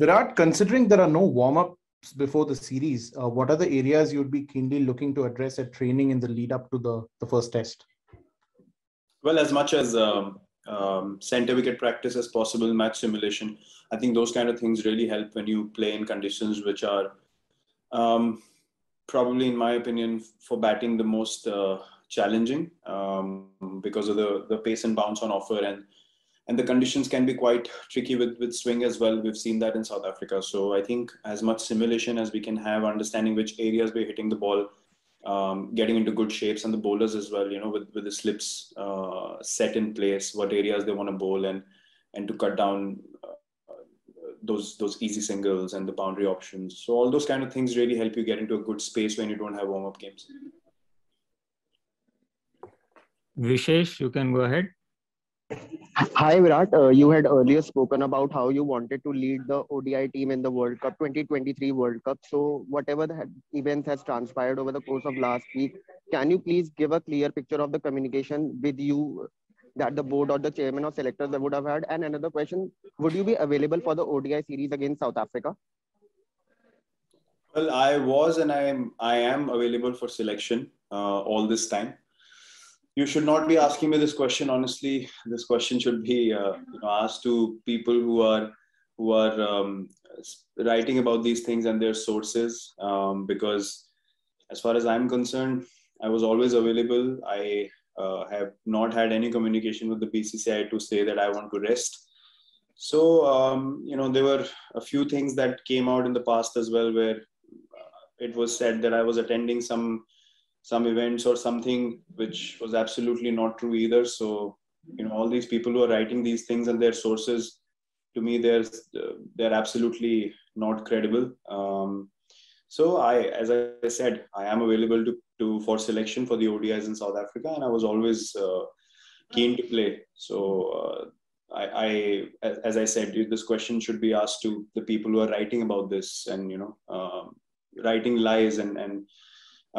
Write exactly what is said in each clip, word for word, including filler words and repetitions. Virat, considering there are no warm-ups before the series, uh, what are the areas you'd be keenly looking to address at training in the lead up to the, the first test? Well, as much as um, um, centre wicket practice as possible, match simulation, I think those kind of things really help when you play in conditions which are um, probably, in my opinion, for batting the most uh, challenging um, because of the, the pace and bounce on offer, and and the conditions can be quite tricky with, with swing as well. We've seen that in South Africa. So I think as much simulation as we can have, understanding which areas we're hitting the ball, um, getting into good shapes, and the bowlers as well, you know, with, with the slips uh, set in place, what areas they want to bowl, and and to cut down uh, those those easy singles and the boundary options. So all those kind of things really help you get into a good space when you don't have warm-up games. Vishesh, you can go ahead. Hi Virat, uh, you had earlier spoken about how you wanted to lead the O D I team in the World Cup, twenty twenty-three World Cup. So whatever the events has transpired over the course of last week, can you please give a clear picture of the communication with you that the board or the chairman or selectors that would have had? And another question, would you be available for the O D I series against South Africa? Well, I was and I am, I am available for selection uh, all this time. You should not be asking me this question. Honestly, this question should be uh, you know, asked to people who are who are um, writing about these things and their sources. Um, because, as far as I'm concerned, I was always available. I uh, have not had any communication with the B C C I to say that I want to rest. So um, you know, there were a few things that came out in the past as well, where it was said that I was attending some. some events or something, which was absolutely not true either. So, you know, all these people who are writing these things and their sources, to me, they're, they're absolutely not credible. Um, so I, as I said, I am available to, to for selection for the O D Is in South Africa, and I was always uh, keen to play. So uh, I, I, as I said, this question should be asked to the people who are writing about this and, you know, um, writing lies and, and,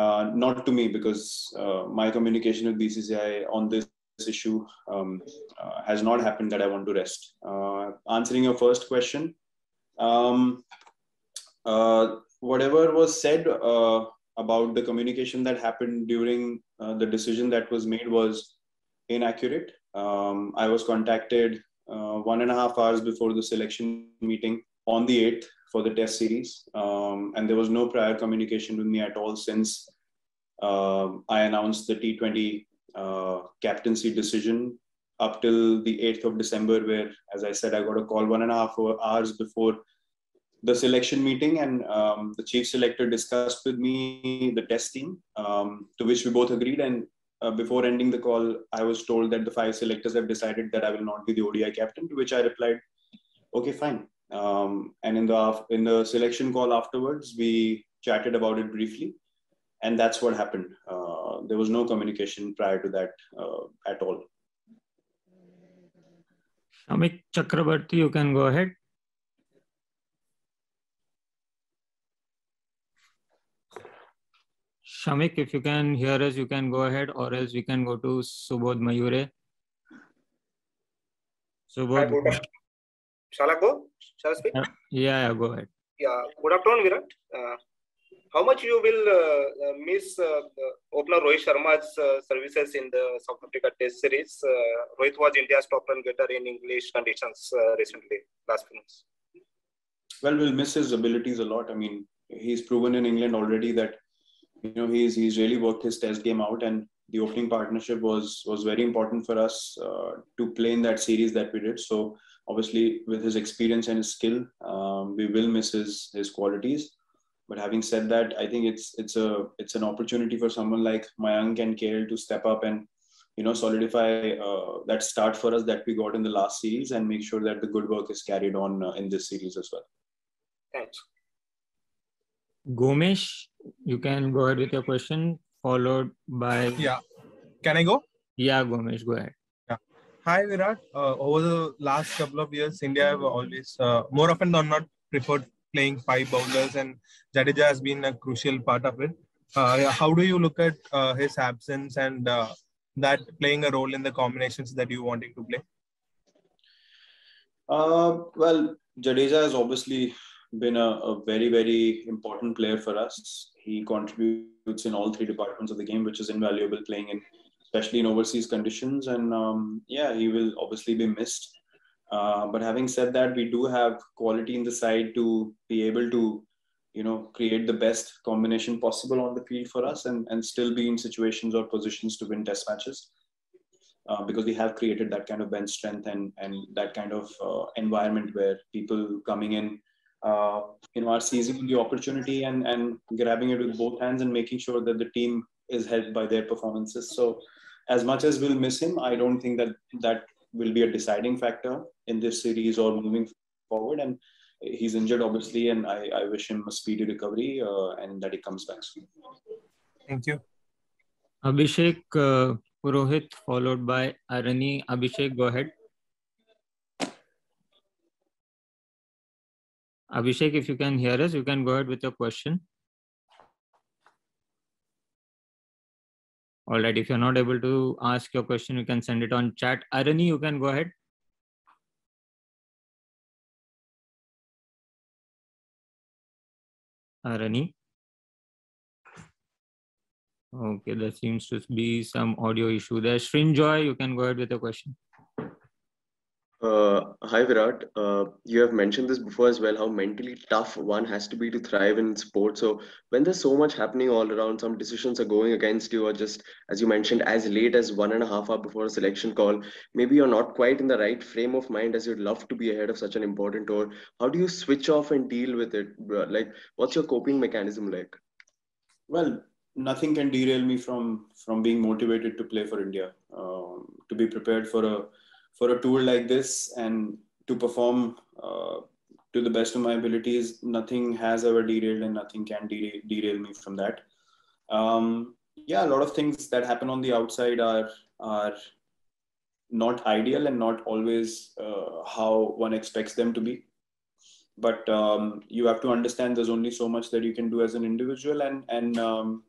Uh, not to me, because uh, my communication with B C C I on this issue um, uh, has not happened that I want to rest. Uh, answering your first question, um, uh, whatever was said uh, about the communication that happened during uh, the decision that was made was inaccurate. Um, I was contacted uh, one and a half hours before the selection meeting on the eighth. For the test series, um, and there was no prior communication with me at all since uh, I announced the T twenty uh, captaincy decision up till the eighth of December, where, as I said, I got a call one and a half hours before the selection meeting, and um, the chief selector discussed with me the test team, um, to which we both agreed, and uh, before ending the call, I was told that the five selectors have decided that I will not be the O D I captain, to which I replied, okay, fine. Um, and in the in the selection call afterwards, we chatted about it briefly, and that's what happened. Uh, there was no communication prior to that uh, at all. Shamik Chakrabarti, you can go ahead. Shamik, if you can hear us, you can go ahead, or else we can go to Subodh Mayure. Subodh. Shall I go? Shall I speak? Yeah, yeah, go ahead. Yeah, good afternoon, Virat. Uh, how much you will uh, miss uh, opener Rohit Sharma's uh, services in the South Africa Test Series? Uh, Rohit was India's top run getter in English conditions uh, recently, last few months. Well, we'll miss his abilities a lot. I mean, he's proven in England already that, you know, he's he's really worked his test game out, and the opening partnership was was very important for us uh, to play in that series that we did. So. Obviously, with his experience and his skill, um, we will miss his his qualities. But having said that, I think it's it's a it's an opportunity for someone like Mayank and K L to step up and, you know, solidify uh, that start for us that we got in the last series, and make sure that the good work is carried on uh, in this series as well. Thanks. Gomesh, you can go ahead with your question, followed by... Yeah. Can I go? Yeah, Gomesh, go ahead. Hi Virat, uh, over the last couple of years, India have always, uh, more often than not, preferred playing five bowlers, and Jadeja has been a crucial part of it. Uh, how do you look at uh, his absence and uh, that playing a role in the combinations that you wanted to play? Uh, well, Jadeja has obviously been a, a very, very important player for us. He contributes in all three departments of the game, which is invaluable playing in, especially in overseas conditions. And um, yeah, he will obviously be missed. Uh, but having said that, we do have quality in the side to be able to, you know, create the best combination possible on the field for us and, and still be in situations or positions to win test matches. Uh, because we have created that kind of bench strength and, and that kind of uh, environment where people coming in, uh, you know, are seizing the opportunity and, and grabbing it with both hands and making sure that the team is helped by their performances. So as much as we'll miss him, I don't think that that will be a deciding factor in this series or moving forward. And he's injured, obviously, and I, I wish him a speedy recovery uh, and that he comes back soon. Thank you. Abhishek uh, Rohit, followed by Arani. Abhishek, go ahead. Abhishek, if you can hear us, you can go ahead with your question. All right, if you're not able to ask your question, you can send it on chat. Arani, you can go ahead. Arani. Okay, there seems to be some audio issue there. Srinjoy, you can go ahead with your question. Uh, hi, Virat. Uh, you have mentioned this before as well, how mentally tough one has to be to thrive in sports. So when there's so much happening all around, some decisions are going against you, or just, as you mentioned, as late as one and a half hour before a selection call, maybe you're not quite in the right frame of mind as you'd love to be ahead of such an important tour. How do you switch off and deal with it? Like, what's your coping mechanism like? Well, nothing can derail me from from being motivated to play for India, um, to be prepared for a for a tour like this and to perform uh, to the best of my abilities. Nothing has ever derailed and nothing can derail, derail me from that. Um, yeah, a lot of things that happen on the outside are are not ideal and not always uh, how one expects them to be. But um, you have to understand there's only so much that you can do as an individual, and and um,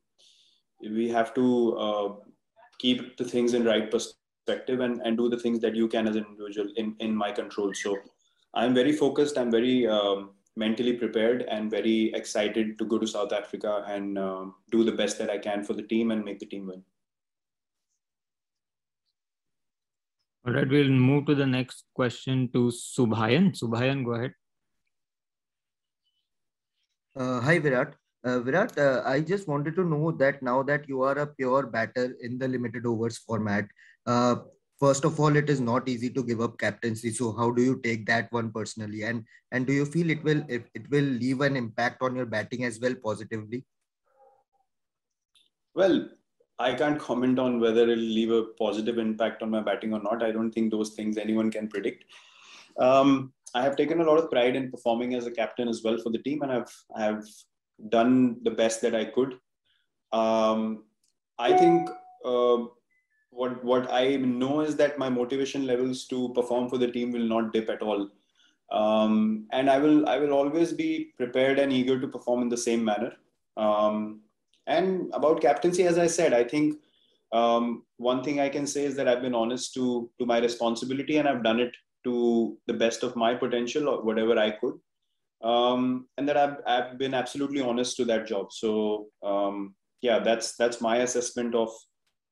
we have to uh, keep the things in right perspective and, and do the things that you can as an individual in, in my control. So I'm very focused. I'm very um, mentally prepared and very excited to go to South Africa and uh, do the best that I can for the team and make the team win. All right, we'll move to the next question to Subhayan. Subhayan, go ahead. Uh, hi, Virat. Uh, Virat, uh, I just wanted to know that now that you are a pure batter in the limited overs format, uh, first of all, it is not easy to give up captaincy. So how do you take that one personally? And and do you feel it will it, it will leave an impact on your batting as well positively? Well, I can't comment on whether it'll leave a positive impact on my batting or not. I don't think those things anyone can predict. Um, I have taken a lot of pride in performing as a captain as well for the team, and I've I've done the best that I could. Um, I think uh, what what I know is that my motivation levels to perform for the team will not dip at all, um, and I will I will always be prepared and eager to perform in the same manner. Um, and about captaincy, as I said, I think um, one thing I can say is that I've been honest to to my responsibility, and I've done it to the best of my potential or whatever I could. Um, and that I've, I've been absolutely honest to that job. So um, yeah, that's that's my assessment of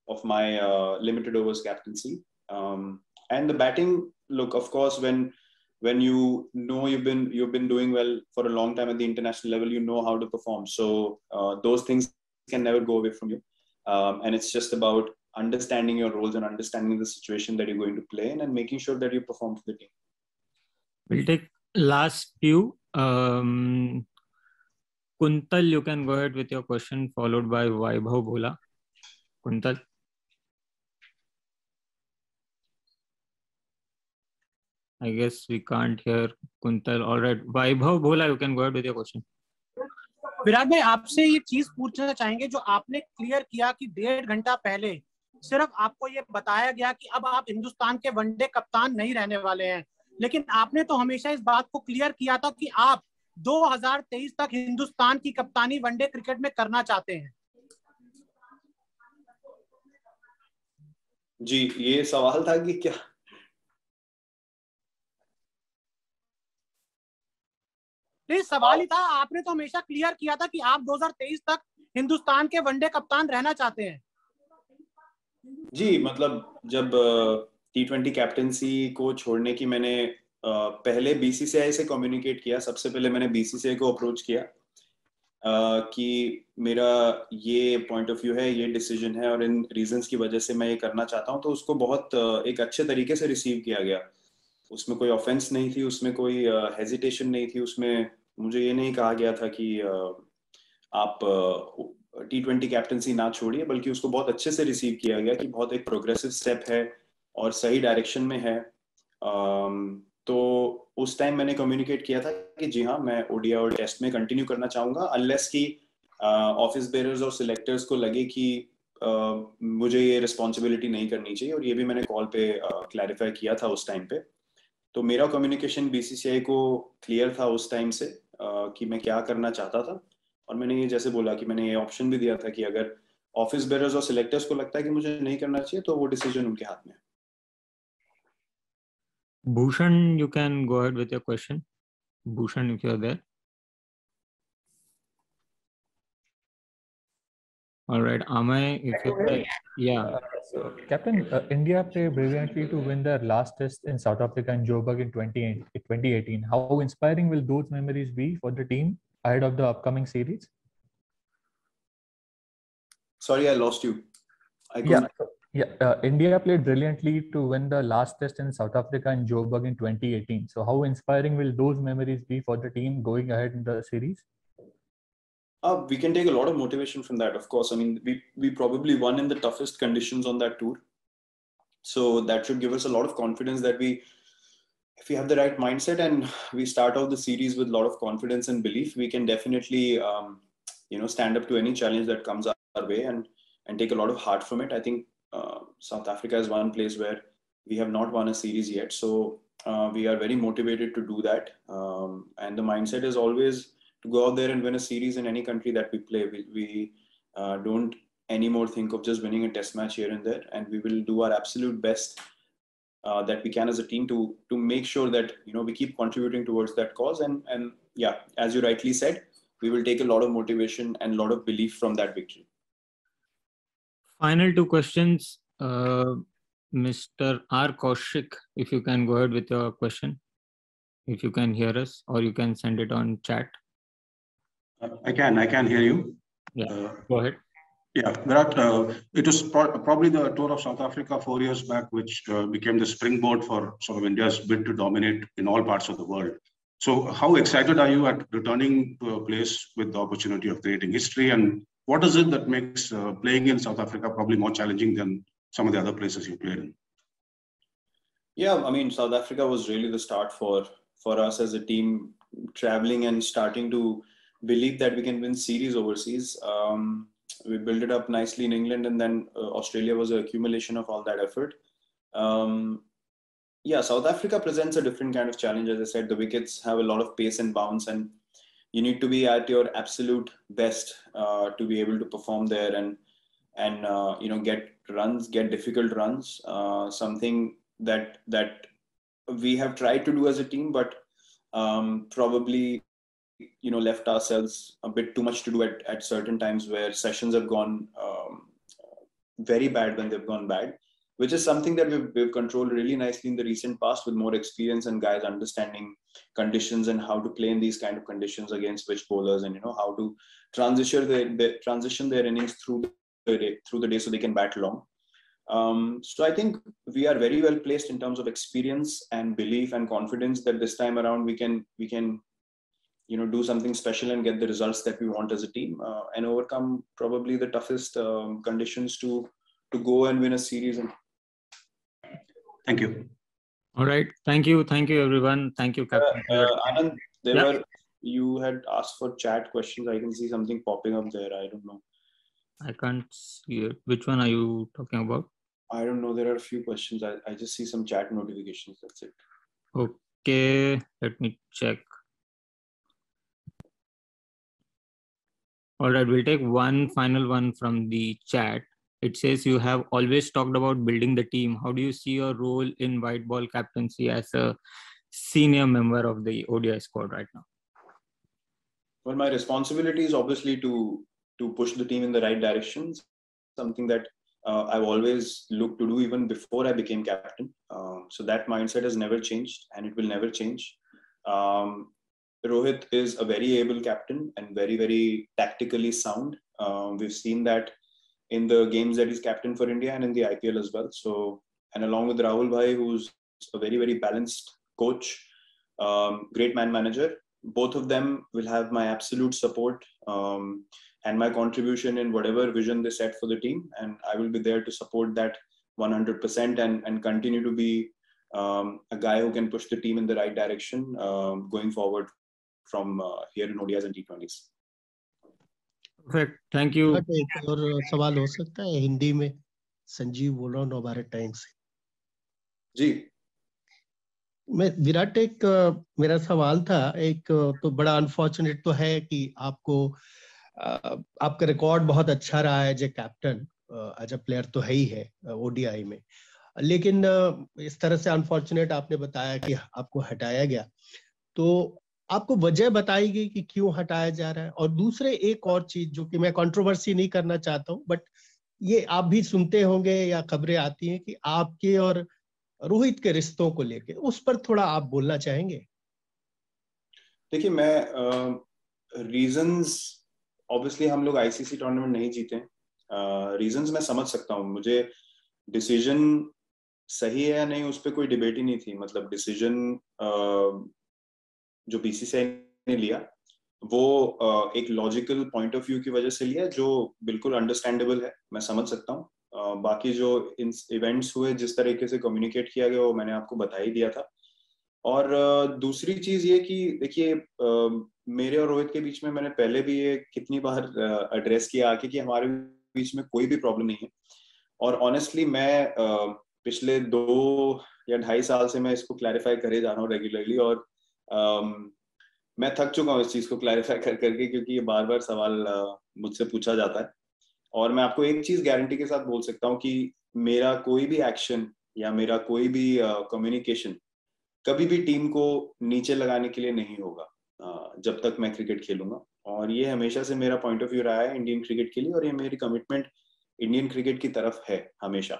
of my uh, limited overs captaincy. Um, and the batting, look, of course, when when you know you've been you've been doing well for a long time at the international level, you know how to perform. So uh, those things can never go away from you. Um, and it's just about understanding your roles and understanding the situation that you're going to play in and making sure that you perform for the team. We'll take last few. Um, Kuntal, you can go ahead with your question, followed by Vaibhav Bhola. Kuntal. I guess we can't hear Kuntal. All right. Vaibhav Bhola, you can go ahead with your question. Virat भाई, आपसे ये चीज पूछना चाहेंगे जो आपने clear किया कि डेढ़ घंटा पहले सिर्फ आपको ये बताया गया कि अब आप हिंदुस्तान के वनडे कप्तान नहीं रहने वाले हैं, लेकिन आपने तो हमेशा इस बात को क्लियर किया था कि आप दो हज़ार तेईस तक हिंदुस्तान की कप्तानी वनडे क्रिकेट में करना चाहते हैं। जी, ये सवाल था कि क्या नहीं, सवाल ही था, आपने तो हमेशा क्लियर किया था कि आप दो हज़ार तेईस तक हिंदुस्तान के वनडे कप्तान रहना चाहते हैं। जी, मतलब जब टी ट्वेंटी कैप्टेंसी को छोड़ने की मैंने पहले बीसीसीआई से कम्युनिकेट किया, सबसे पहले मैंने बीसीसीआई को अप्रोच किया कि मेरा ये पॉइंट ऑफ व्यू है, ये डिसीजन है और इन रीजंस की वजह से मैं ये करना चाहता हूँ, तो उसको बहुत एक अच्छे तरीके से रिसीव किया गया। उसमें कोई ऑफेंस नहीं थी, उसमें कोई हेजिटेशन नहीं थी, उसमें मुझे ये नहीं कहा गया था कि आप टी ट्वेंटी कैप्टनसी ना छोड़िए, बल्कि उसको बहुत अच्छे से रिसीव किया गया कि बहुत एक प्रोग्रेसिव स्टेप है और सही डायरेक्शन में है। तो उस टाइम मैंने कम्युनिकेट किया था कि जी हाँ, मैं ओडीआई और टेस्ट में कंटिन्यू करना चाहूँगा, अनलेस कि ऑफिस बेयरर्स और सिलेक्टर्स को लगे कि uh, मुझे ये रिस्पॉन्सिबिलिटी नहीं करनी चाहिए, और ये भी मैंने कॉल पे क्लैरिफाई uh, किया था उस टाइम पे। तो मेरा कम्युनिकेशन बीसीसीआई को क्लियर था उस टाइम से uh, कि मैं क्या करना चाहता था, और मैंने ये जैसे बोला कि मैंने ये ऑप्शन भी दिया था कि अगर ऑफिस बेयरर्स और सिलेक्टर्स को लगता है कि मुझे नहीं करना चाहिए तो वो डिसीजन उनके हाथ में है। Bhushan, you can go ahead with your question. Bhushan, if you are there. All right, Amay, if you are there. Yeah. Uh, so, Captain, uh, India played brilliantly to win their last test in South Africa and Joburg in twenty eighteen. How inspiring will those memories be for the team ahead of the upcoming series? Sorry, I lost you. I couldn't. Yeah. Yeah, uh, India played brilliantly to win the last test in South Africa in Joburg in twenty eighteen. So how inspiring will those memories be for the team going ahead in the series? Uh, we can take a lot of motivation from that, of course. I mean, we, we probably won in the toughest conditions on that tour. So that should give us a lot of confidence that we, if we have the right mindset and we start out the series with a lot of confidence and belief, we can definitely, um, you know, stand up to any challenge that comes our way and, and take a lot of heart from it. I think Uh, South Africa is one place where we have not won a series yet, so uh, we are very motivated to do that, um, and the mindset is always to go out there and win a series in any country that we play. We, we uh, don't anymore think of just winning a test match here and there, and we will do our absolute best uh, that we can as a team to to make sure that, you know, we keep contributing towards that cause, and and yeah, as you rightly said, we will take a lot of motivation and a lot of belief from that victory. Final two questions, uh, Mister R. Kaushik, if you can go ahead with your question, if you can hear us, or you can send it on chat. I can, I can hear you. Yeah, uh, go ahead. Yeah, Virat, uh, it was pro probably the tour of South Africa four years back, which uh, became the springboard for sort of India's bid to dominate in all parts of the world. So how excited are you at returning to a place with the opportunity of creating history, and what is it that makes uh, playing in South Africa probably more challenging than some of the other places you played in? Yeah, I mean, South Africa was really the start for, for us as a team, traveling and starting to believe that we can win series overseas. Um, we built it up nicely in England, and then uh, Australia was an accumulation of all that effort. Um, yeah, South Africa presents a different kind of challenge. As I said, the wickets have a lot of pace and bounce, and you need to be at your absolute best uh, to be able to perform there and and uh, you know, get runs, get difficult runs. Uh, something that that we have tried to do as a team, but um, probably, you know, left ourselves a bit too much to do at at certain times where sessions have gone um, very bad when they've gone bad, which is something that we've, we've controlled really nicely in the recent past with more experience and guys understanding conditions and how to play in these kind of conditions against switch bowlers, and, you know, how to transition their, their transition their innings through the day, through the day so they can bat long. Um, so I think we are very well placed in terms of experience and belief and confidence that this time around we can we can you know, do something special and get the results that we want as a team, uh, and overcome probably the toughest um, conditions to to go and win a series. And thank you. All right. Thank you. Thank you, everyone. Thank you, Captain. Uh, uh, Anand, there yeah. were, you had asked for chat questions. I can see something popping up there. I don't know. I can't see it. Which one are you talking about? I don't know. There are a few questions. I, I just see some chat notifications. That's it. Okay. Let me check. All right. We'll take one final one from the chat. It says, you have always talked about building the team. How do you see your role in white ball captaincy as a senior member of the O D I squad right now? Well, my responsibility is obviously to to push the team in the right directions. Something that uh, I've always looked to do even before I became captain. Uh, so that mindset has never changed, and it will never change. Um, Rohit is a very able captain and very, very tactically sound. Um, we've seen that in the games that he's captain for India and in the I P L as well. So, and along with Rahul Bhai, who's a very, very balanced coach, um, great man manager, both of them will have my absolute support um, and my contribution in whatever vision they set for the team. And I will be there to support that one hundred percent and, and continue to be um, a guy who can push the team in the right direction um, going forward from uh, here in O D Is and T twenties. Perfect. Thank you. एक और सवाल हो सकता है हिंदी में, संजीव बोल रहा हूँ नोबारे टाइम से जी। मैं विराट, एक मेरा सवाल था, एक तो बड़ा अनफॉर्चुनेट तो है कि आपको आपका रिकॉर्ड बहुत अच्छा रहा है as a captain, as a player तो है ही है ओडीआई में, लेकिन इस तरह से अनफॉर्चुनेट आपने बताया कि आपको हटाया गया, तो आपको वजह बताई गई कि क्यों हटाया जा रहा है। और दूसरे एक और चीज जो कि मैं कंट्रोवर्सी नहीं करना चाहता हूं, बट ये आप भी सुनते होंगे या खबरें आती हैं कि आपके और रोहित के रिश्तों को लेके, उस पर थोड़ा आप बोलना चाहेंगे। देखिए, मैं रीजंस uh, ऑब्वियसली हम लोग आईसीसी टूर्नामेंट नहीं जीते, रीजंस uh, मैं समझ सकता हूँ। मुझे डिसीजन सही है या नहीं उस पर कोई डिबेट ही नहीं थी। मतलब डिसीजन uh, जो बीसीसीआई ने लिया वो एक लॉजिकल पॉइंट ऑफ व्यू की वजह से लिया, जो बिल्कुल अंडरस्टैंडेबल है, मैं समझ सकता हूँ। बाकी जो इन इवेंट्स हुए, जिस तरीके से कम्युनिकेट किया गया, वो मैंने आपको बता ही दिया था। और दूसरी चीज ये कि देखिए, मेरे और रोहित के बीच में मैंने पहले भी ये कितनी बार एड्रेस किया आके कि हमारे बीच में कोई भी प्रॉब्लम नहीं है। और ऑनेस्टली मैं पिछले दो या ढाई साल से मैं इसको क्लैरिफाई करे जा रहा हूँ रेगुलरली, और Um, मैं थक चुका हूँ इस चीज को क्लैरिफाई कर करके, क्योंकि ये बार बार सवाल uh, मुझसे पूछा जाता है। और मैं आपको एक चीज गारंटी के साथ बोल सकता हूँ कि मेरा कोई भी एक्शन या मेरा कोई भी कम्युनिकेशन uh, कभी भी टीम को नीचे लगाने के लिए नहीं होगा uh, जब तक मैं क्रिकेट खेलूंगा। और ये हमेशा से मेरा पॉइंट ऑफ व्यू रहा है इंडियन क्रिकेट के लिए, और ये मेरी कमिटमेंट इंडियन क्रिकेट की तरफ है हमेशा।